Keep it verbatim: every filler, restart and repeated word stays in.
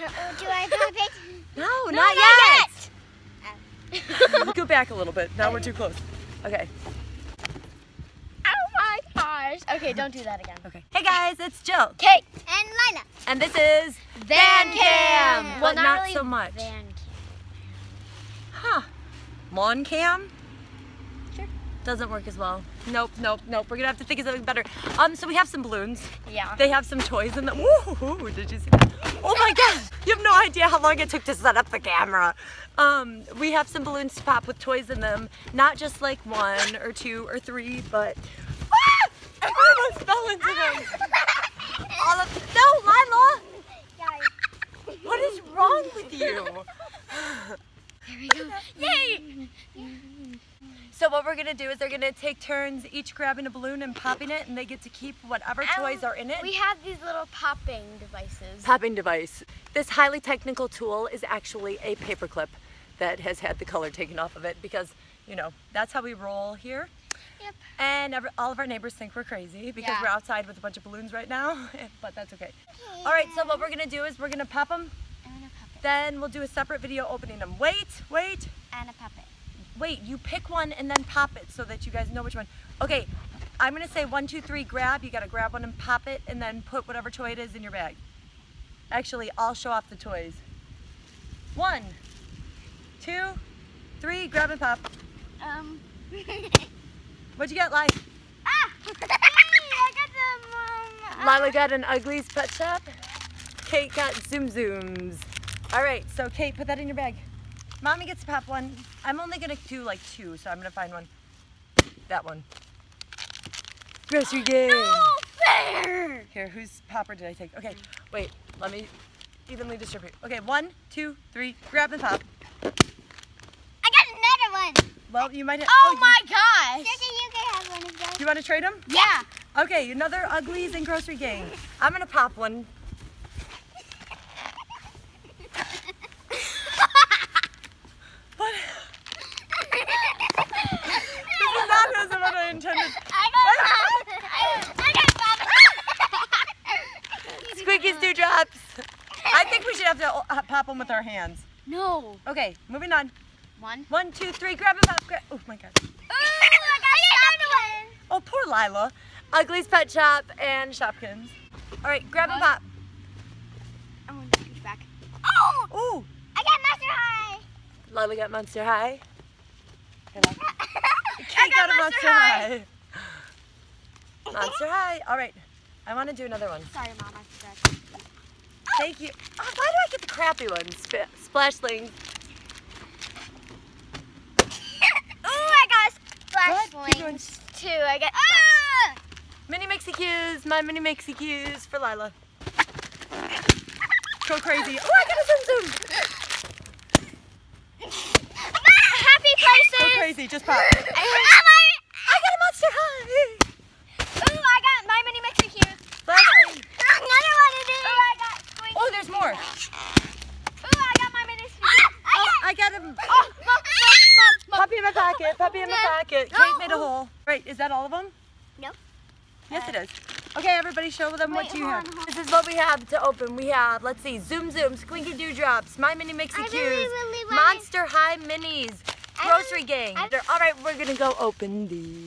Uh-oh, do I pop it? No, no, not, not yet. yet. Oh. Go back a little bit. Now we're too close. Okay. Oh my gosh. Okay, don't do that again. Okay. Hey guys, it's Jill, Kate, and Lyla, and this is Van Cam. Cam. Well, but not, not really so much. Van Cam. Huh? Mon Cam? Sure. Doesn't work as well. Nope, nope, nope. We're gonna have to think of something better. Um, so we have some balloons. Yeah. They have some toys in them. Woo! Did you see that? Oh my gosh! You have no idea how long it took to set up the camera. Um, we have some balloons to pop with toys in them. Not just like one or two or three, but ah! I almost fell into them. All of no, Lyla. What is wrong with you? There we go. Yay! So what we're going to do is they're going to take turns each grabbing a balloon and popping it, and they get to keep whatever and toys are in it. We have these little popping devices. Popping device. This highly technical tool is actually a paperclip that has had the color taken off of it because, you know, that's how we roll here. Yep. And every, all of our neighbors think we're crazy because yeah. we're outside with a bunch of balloons right now, but that's okay. okay. All right, so what we're going to do is we're going to pop them. I'm gonna pop it. Then we'll do a separate video opening them. Wait, wait. And a puppet. Wait, you pick one and then pop it so that you guys know which one. Okay, I'm gonna say one, two, three, grab. You gotta grab one and pop it and then put whatever toy it is in your bag. Actually, I'll show off the toys. One, two, three, grab and pop. Um. What'd you get, Lyla? Ah! Hey, I got the um, Lyla got an Uggly's Pet Shop. Kate got Zoom Zooms. All right, so Kate, put that in your bag. Mommy gets to pop one. I'm only gonna do like two, so I'm gonna find one. That one. Grossery Gang. No fair! Here, whose popper did I take? Okay, wait, let me evenly distribute. Okay, one, two, three, grab and pop. I got another one! Well, you might have. Oh, oh my you, gosh! Sister, you can have one of those. You wanna trade them? Yeah! Okay, another Uggly's and Grossery Gang. I'm gonna pop one. Intended. I got Bob. I got Bob. Squinkie's Dewdrops. I think we should have to pop them with our hands. No. Okay, moving on. One. One, two, three. Grab them up. Gra oh my God. Ooh, I got another one. Oh, poor Lyla. Uggly's Pet Shop and Shopkins. All right, grab them up. I'm going to push back. Oh. Ooh. I got Monster High. Lyla got Monster High. I got, got a Monster, Monster High. High. Monster High. All right. I want to do another one. Sorry, Mom. I forgot. Thank you. Oh, why do I get the crappy ones? Sp Splashling. Oh, I got Splashlings too. I got ah! Mini MixieQs. My Mini MixieQs for Lyla. Go crazy. Oh, I got a Zoom Zoom. Places. So crazy, just pop. I, heard, I got a Monster High. Ooh, I got My Mini MixieQs. Another one of these. Ooh, I got Squinkie. Oh, there's more. Ooh, I got My Mini MixieQs. Oh, I got a oh, Puppy in My Pocket, Puppy in My Pocket. No. Kate made a hole. Right, is that all of them? No. Yes, it is. Okay, everybody, show them Wait, what you have. On, this is what we have to open. We have, let's see, Zoom Zooms, Squinkie Dewdrops, My Mini MixieQs, really, really Monster High Minis, Grossery Gang. All right, we're gonna go open these.